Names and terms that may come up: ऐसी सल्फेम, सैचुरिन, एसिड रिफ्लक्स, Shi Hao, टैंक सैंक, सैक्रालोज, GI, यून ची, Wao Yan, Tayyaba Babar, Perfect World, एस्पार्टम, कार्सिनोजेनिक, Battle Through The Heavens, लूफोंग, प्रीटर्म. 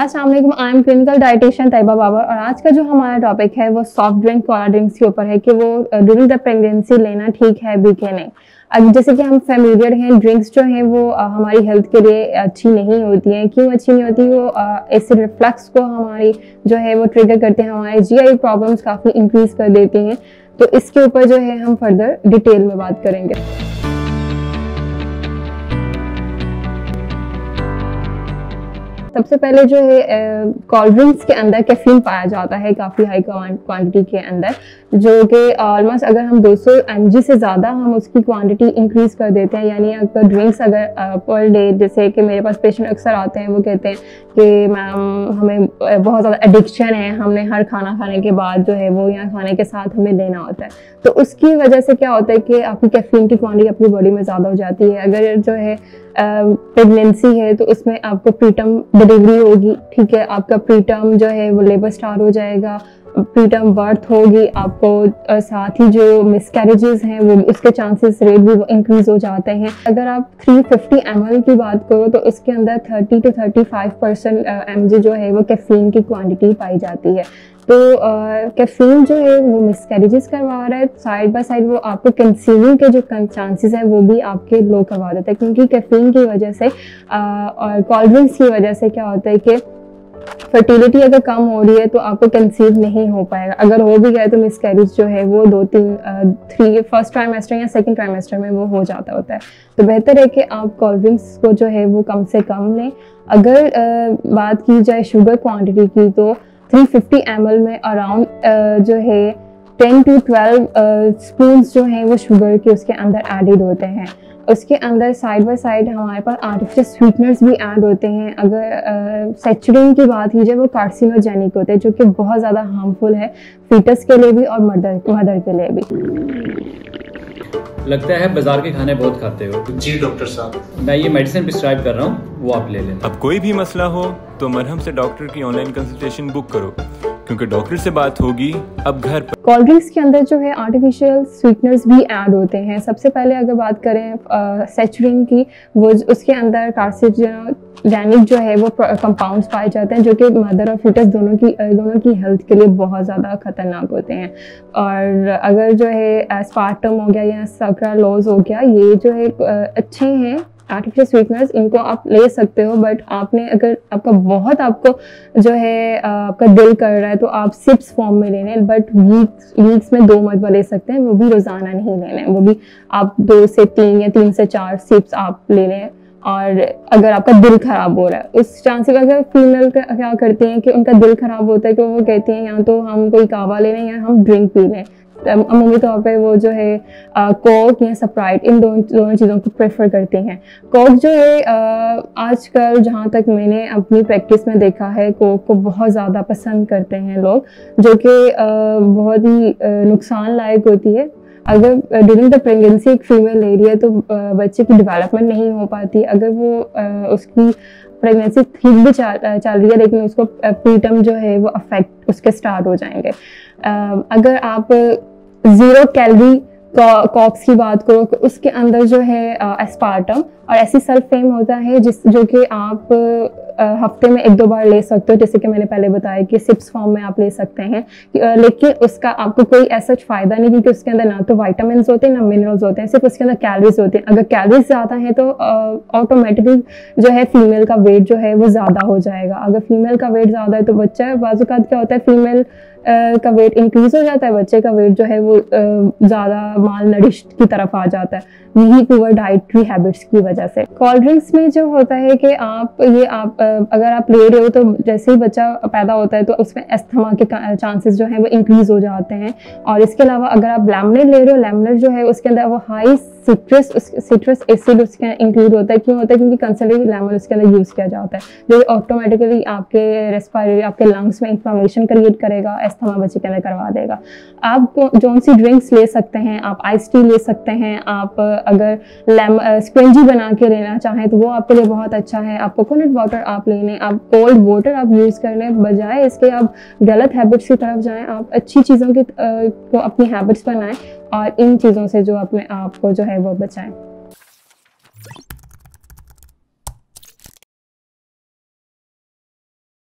अस्सलाम वालेकुम, I am clinical dietitian Tayyaba Babar और आज का जो हमारा टॉपिक है वो सॉफ्ट ड्रिंक कोल्ड ड्रिंक्स के ऊपर है कि वो ड्यूरिंग द प्रेगनेंसी लेना ठीक है भी कि नहीं। अब जैसे कि हम फेमिलियर हैं, ड्रिंक्स जो हैं वो हमारी हेल्थ के लिए अच्छी नहीं होती हैं। क्यों अच्छी नहीं होती? वो एसिड रिफ्लक्स को हमारी जो है वो ट्रिगर करते हैं, हमारे GI प्रॉब्लम्स काफ़ी इंक्रीज कर देती हैं। तो इसके ऊपर जो है हम फर्दर डिटेल में बात करेंगे। सबसे पहले जो है कोल्ड ड्रिंक्स के अंदर कैफीन पाया जाता है काफ़ी हाई क्वांटिटी के अंदर, जो कि ऑलमोस्ट अगर हम 200 mg से ज़्यादा हम उसकी क्वांटिटी इंक्रीज़ कर देते हैं। यानी अगर ड्रिंक्स अगर पर डे, जैसे कि मेरे पास पेशेंट अक्सर आते हैं, वो कहते हैं कि मैम हमें बहुत ज़्यादा एडिक्शन है, हमने हर खाना खाने के बाद जो है वो यहाँ खाने के साथ हमें लेना होता है। तो उसकी वजह से क्या होता है कि आपकी कैफीन की क्वान्टिटी अपनी बॉडी में ज़्यादा हो जाती है। अगर जो है प्रेगनेंसी है तो उसमें आपको प्रीटर्म डिलीवरी होगी, ठीक है, आपका प्रीटर्म जो है वो लेबर स्टार हो जाएगा, प्रीटर्म बर्थ होगी आपको, साथ ही जो मिसकैरेजेस हैं वो उसके चांसेस रेट भी इंक्रीज हो जाते हैं। अगर आप 350 ml की बात करो तो उसके अंदर 30 to 35% mg जो है वो कैफीन की क्वांटिटी पाई जाती है। तो कैफीन जो है वो मिसकैरेजेस करवा रहा है, साइड बाय साइड वो आपको कंसीविंग के जो चांसेस हैं वो भी आपके लो करवा देता है, क्योंकि कैफीन की वजह से और कोल्ड ड्रिंक्स की वजह से क्या होता है कि फर्टिलिटी अगर कम हो रही है तो आपको कंसीव नहीं हो पाएगा, अगर हो भी गया तो मिसकैरेज जो है वो थ्री फर्स्ट ट्राइमेस्टर या सेकंड ट्राइमेस्टर में वो हो जाता होता है। तो बेहतर है कि आप कोल्ड ड्रिंक्स को जो है वो कम से कम लें। अगर बात की जाए शुगर क्वांटिटी की तो 350 ml में अराउंड जो है 10 to 12 स्पून्स जो हैं वो शुगर के उसके अंदर एडिड होते हैं। उसके अंदर साइड बाय साइड हमारे पास आर्टिफिशियल स्वीटनर्स भी ऐड होते हैं। अगर सैचुरिन की बात की जाए वो कार्सिनोजेनिक होते हैं, जो कि बहुत ज़्यादा हार्मफुल है फीटस के लिए भी और मदर के लिए भी। लगता है बाजार के खाने बहुत खाते हो। जी डॉक्टर साहब, मैं ये मेडिसिन प्रिस्क्राइब कर रहा हूँ, वो आप ले लें। अब कोई भी मसला हो तो मरहम से डॉक्टर की ऑनलाइन कंसल्टेशन बुक करो, क्योंकि डॉक्टर से बात होगी अब घर पर। कोल्ड ड्रिंक्स के अंदर जो है आर्टिफिशियल स्वीटनर्स भी ऐड होते हैं। सबसे पहले अगर बात करें सैचुरिन की, वो उसके अंदर कार्सिनोजेनिक जो है वो कंपाउंड्स पाए जाते हैं, जो कि मदर और फीटस दोनों की हेल्थ के लिए बहुत ज़्यादा खतरनाक होते हैं। और अगर जो है एस्पार्टम हो गया या सैक्रालोज हो गया, ये जो है अच्छे हैं आर्टिफिशियल स्वीटनर्स, इनको आप ले सकते हो। बट आपने अगर आपको जो है आपका दिल कर रहा है तो आप सिप्स फॉर्म में ले लें, बट वीक्स में 2 मरतबा ले सकते हैं, वो भी रोज़ाना नहीं लेना है, वो भी आप 2 से 3 या 3 से 4 सिप्स आप ले लें। और अगर आपका दिल ख़राब हो रहा है उस चांसेस, अगर फीमेल क्या करती हैं कि उनका दिल ख़राब होता है कि वो कहती हैं या तो हम कोई कावा ले लें या हम ड्रिंक पी लें। अमूमी तौर पे वो जो है कोक या स्प्राइट, इन दोनों चीज़ों को प्रेफर करती हैं। कोक जो है आजकल जहाँ तक मैंने अपनी प्रैक्टिस में देखा है, कोक को बहुत ज़्यादा पसंद करते हैं लोग, जो कि बहुत ही नुकसान लायक होती है। अगर ड्यूरिंग द प्रेगनेंसी एक फीमेल ले रही है तो बच्चे की डेवलपमेंट नहीं हो पाती। अगर वो उसकी प्रेगनेंसी ठीक भी चल रही है लेकिन उसको प्रीटर्म जो है वो अफेक्ट उसके स्टार्ट हो जाएंगे। अगर आप 0 कैलोरी कॉक्स की बात करो तो उसके अंदर जो है एस्पार्टम और ऐसी सल्फेम होता है जो कि आप हफ्ते में 1-2 बार ले सकते हो, जैसे कि मैंने पहले बताया कि सिप्स फॉर्म में आप ले सकते हैं। लेकिन उसका आपको कोई ऐसा फ़ायदा नहीं, क्योंकि उसके अंदर ना तो विटामिन होते हैं ना मिनरल्स होते हैं, सिर्फ उसके अंदर कैलोरीज होते हैं। अगर कैलोरीज ज़्यादा हैं तो ऑटोमेटिकली जो है फीमेल का वेट जो है वो ज़्यादा हो जाएगा। अगर फीमेल का वेट ज़्यादा है तो बच्चा बाज़ात क्या होता है, फीमेल का वेट इंक्रीज़ हो जाता है, बच्चे का वेट जो है वो ज़्यादा माल नरिश्ड की तरफ आ जाता है, यही पुअर डाइटरी हैबिट्स की वजह से। कोल्ड ड्रिंक्स में जो होता है कि अगर आप ले रहे हो तो जैसे ही बच्चा पैदा होता है तो उसमें अस्थमा के चांसेस जो हैं वो इंक्रीज़ हो जाते हैं। और इसके अलावा अगर आप लैमिनेट ले रहे हो, लैमिनेट जो है उसके अंदर वो हाई सिट्रस एसिड उसके इंक्लूड होता है। क्यों होता है? क्योंकि कंसनट्रेटेड लैमिनेट उसके अंदर यूज़ किया जाता है, जो ऑटोमेटिकली आपके रेस्पिरेटरी आपके लंग्स में इंफ्लेमेशन क्रिएट करेगा, अस्थमा बच्चे के अंदर करवा देगा। आप कौन सी ड्रिंक्स ले सकते हैं? आप आइस टी ले सकते हैं, आप अगर स्क्विंजी बना के लेना चाहें तो वो आपके लिए बहुत अच्छा है। आप कोकोनट वाटर आप ले लें, आप कोल्ड वाटर आप यूज़ करने बजाय इसके आप गलत हैबिट्स की तरफ जाएं, आप अच्छी चीज़ों की को अपनी हैबिट्स बनाएं और इन चीज़ों से जो अपने आप को जो है वो बचाएं।